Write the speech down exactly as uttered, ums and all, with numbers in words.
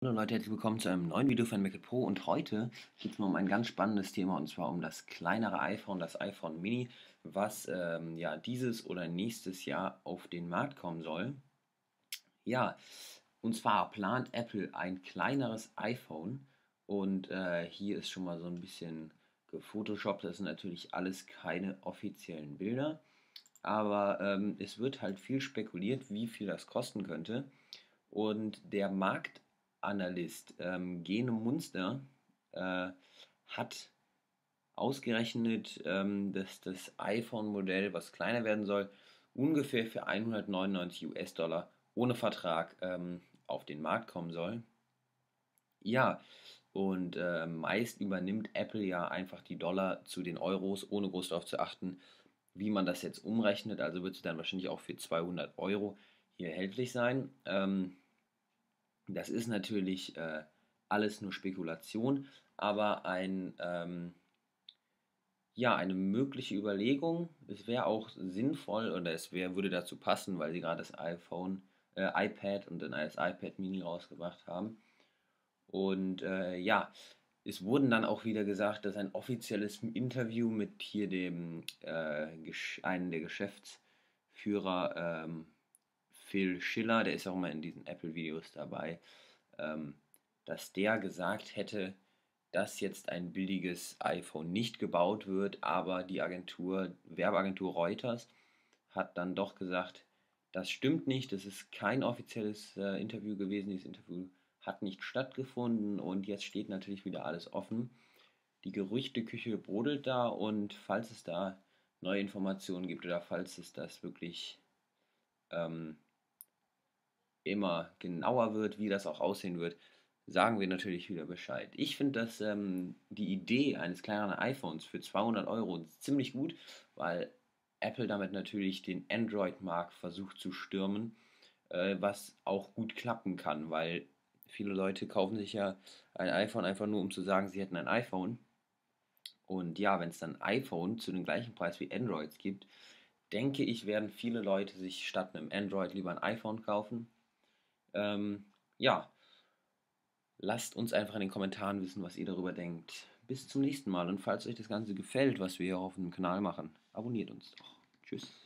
Hallo Leute, herzlich willkommen zu einem neuen Video von MacItPro und heute geht es mal um ein ganz spannendes Thema und zwar um das kleinere iPhone, das iPhone Mini, was ähm, ja dieses oder nächstes Jahr auf den Markt kommen soll. Ja, und zwar plant Apple ein kleineres iPhone und äh, hier ist schon mal so ein bisschen gefotoshoppt, das sind natürlich alles keine offiziellen Bilder, aber ähm, es wird halt viel spekuliert, wie viel das kosten könnte und der Markt Analyst ähm, Gene Munster äh, hat ausgerechnet, ähm, dass das iPhone-Modell, was kleiner werden soll, ungefähr für hundertneunundneunzig US-Dollar ohne Vertrag ähm, auf den Markt kommen soll. Ja, und äh, meist übernimmt Apple ja einfach die Dollar zu den Euros, ohne groß darauf zu achten, wie man das jetzt umrechnet. Also wird es dann wahrscheinlich auch für zweihundert Euro hier erhältlich sein. Ähm, Das ist natürlich äh, alles nur Spekulation, aber ein, ähm, ja, eine mögliche Überlegung, es wäre auch sinnvoll oder es wär, würde dazu passen, weil sie gerade das iPhone, äh, iPad und dann das iPad mini rausgebracht haben. Und äh, ja, es wurden dann auch wieder gesagt, dass ein offizielles Interview mit hier dem, äh, einem der Geschäftsführer, ähm, Phil Schiller, der ist auch immer in diesen Apple-Videos dabei, ähm, dass der gesagt hätte, dass jetzt ein billiges iPhone nicht gebaut wird, aber die Agentur, Werbeagentur Reuters hat dann doch gesagt, das stimmt nicht, das ist kein offizielles äh, Interview gewesen, dieses Interview hat nicht stattgefunden und jetzt steht natürlich wieder alles offen. Die Gerüchteküche brodelt da und falls es da neue Informationen gibt oder falls es das wirklich ähm, immer genauer wird, wie das auch aussehen wird, sagen wir natürlich wieder Bescheid. Ich finde dass ähm, die Idee eines kleineren iPhones für zweihundert Euro ziemlich gut, weil Apple damit natürlich den Android-Markt versucht zu stürmen, äh, was auch gut klappen kann, weil viele Leute kaufen sich ja ein iPhone einfach nur, um zu sagen, sie hätten ein iPhone. Und ja, wenn es dann iPhone zu dem gleichen Preis wie Androids gibt, denke ich, werden viele Leute sich statt einem Android lieber ein iPhone kaufen. Ähm, ja, lasst uns einfach in den Kommentaren wissen, was ihr darüber denkt. Bis zum nächsten Mal und falls euch das Ganze gefällt, was wir hier auf dem Kanal machen, abonniert uns doch. Tschüss.